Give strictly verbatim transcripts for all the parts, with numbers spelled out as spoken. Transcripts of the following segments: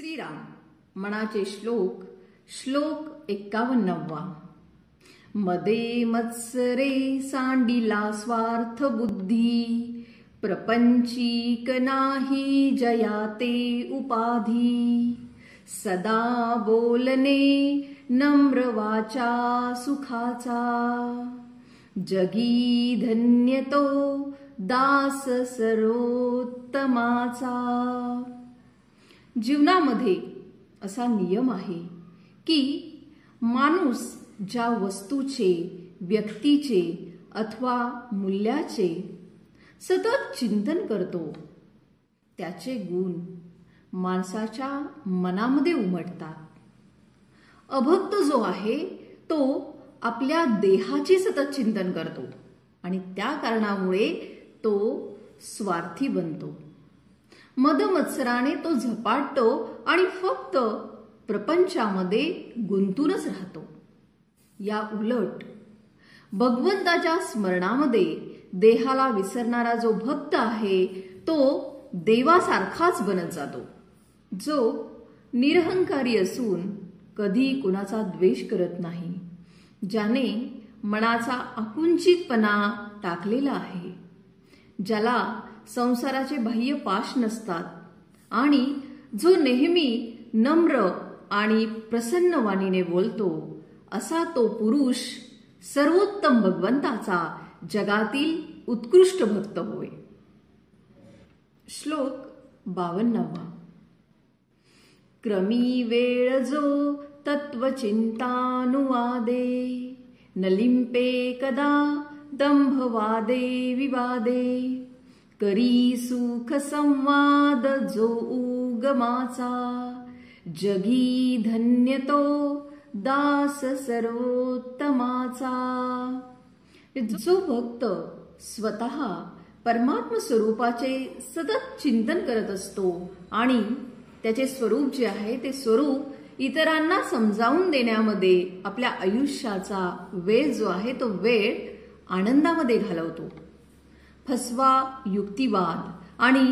श्री राम मनाचे श्लोक श्लोक एक्कावन्नवा मदे मत्सरे सांडिला स्वार्थ बुद्धि प्रपंचीक नाही जयाते उपाधि सदा बोलने नम्रवाचा सुखाचा जगी धन्यतो दास सर्वोत्तमाचा। जीवनामध्ये असा नियम आहे की माणूस ज्या वस्तूचे व्यक्तीचे अथवा मूल्याचे सतत चिंतन करतो त्याचे गुण माणसाच्या मनामध्ये उमटतात। अभक्त जो आहे तो आपल्या देहाचे सतत चिंतन करतो आणि त्या कारणामुळे तो स्वार्थी बनतो। मदमत्सराने तो झपाटतो आणि फक्त प्रपंचामध्ये गुंतूनच राहतो। या उलट भगवंताच्या स्मरणामध्ये देहाला विसरणारा जो भक्त आहे तो देवासारखाच बनत जातो, जो निरहंकारी असून कधी कुणाचा द्वेष करत नाही, ज्याने मनाचा आकुंचितपणा टाकलेला आहे, ज्याला संसाराचे बाह्य पाश नसतात आणि जो नेहमी नम्र आणि प्रसन्न वाणीने बोलतो, असा तो पुरुष सर्वोत्तम भगवंताचा जगातील उत्कृष्ट भक्त होय। श्लोक बावन्नवा क्रमी वेळ जो तत्वचिंतानुवादे नलिंपे कदा दंभवादे विवादे करी सुख संवाद जो उगमाचा जगी धन्यतो दास सर्वोत्तमाचा। जो भक्त स्वतः परमात्म स्वरूपाचे सतत चिंतन करत असतो आणि त्याचे स्वरूप जे आहे ते स्वरूप इतरांना समजावून देण्यामध्ये आपल्या आयुष्याचा वेळ जो आहे तो वेळ आनंदामध्ये घालवतो। फसवा युक्तिवाद आणि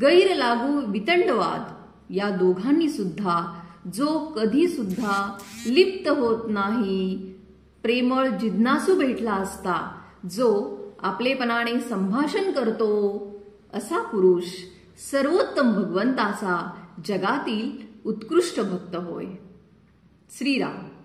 गैरलागू वितंडवाद या दोघांनी सुद्धा जो कधी सुद्धा लिप्त होत नाही, प्रेमळ जिज्ञासू भेटला असता जो आपलेपणाने संभाषण करतो, असा पुरुष सर्वोत्तम भगवंताचा जगातील उत्कृष्ट भक्त होय। श्रीराम।